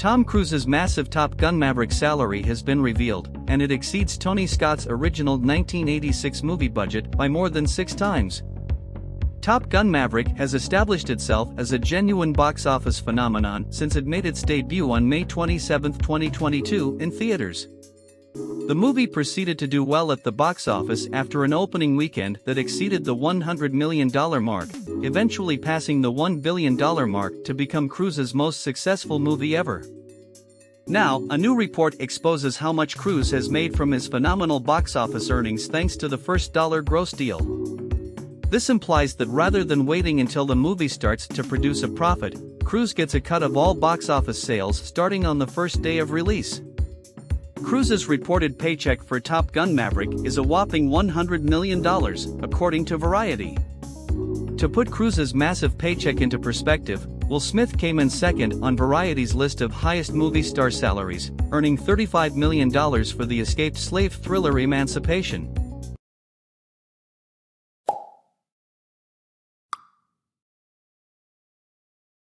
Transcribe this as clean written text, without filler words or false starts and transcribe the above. Tom Cruise's massive Top Gun Maverick salary has been revealed, and it exceeds Tony Scott's original 1986 movie budget by more than 6 times. Top Gun Maverick has established itself as a genuine box office phenomenon since it made its debut on May 27, 2022, in theaters. The movie proceeded to do well at the box office after an opening weekend that exceeded the $100 million mark, eventually passing the $1 billion mark to become Cruise's most successful movie ever. Now, a new report exposes how much Cruise has made from his phenomenal box office earnings thanks to the first dollar gross deal. This implies that rather than waiting until the movie starts to produce a profit, Cruise gets a cut of all box office sales starting on the first day of release. Cruise's reported paycheck for Top Gun Maverick is a whopping $100 million, according to Variety. To put Cruise's massive paycheck into perspective, Will Smith came in second on Variety's list of highest movie star salaries, earning $35 million for the escaped slave thriller Emancipation.